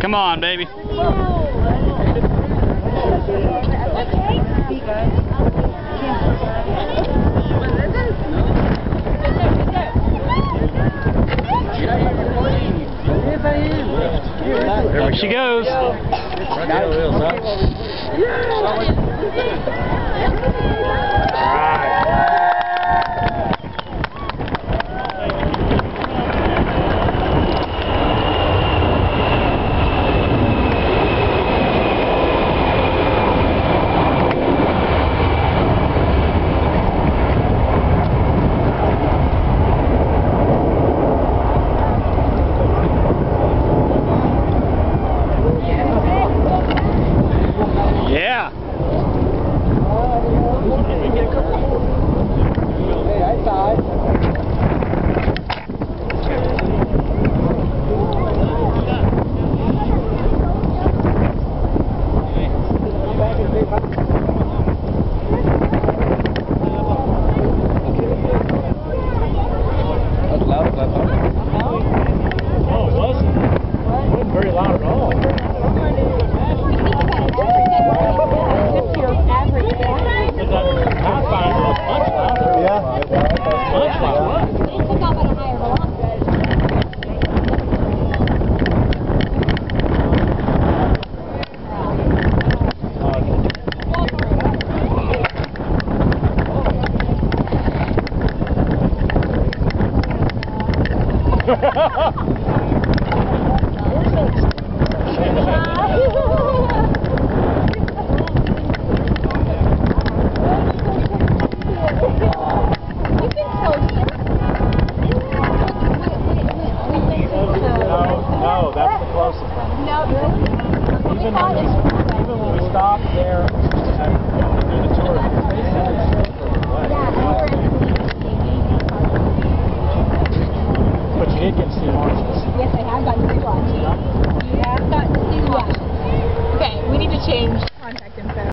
Come on, baby. There she goes. Change contact info.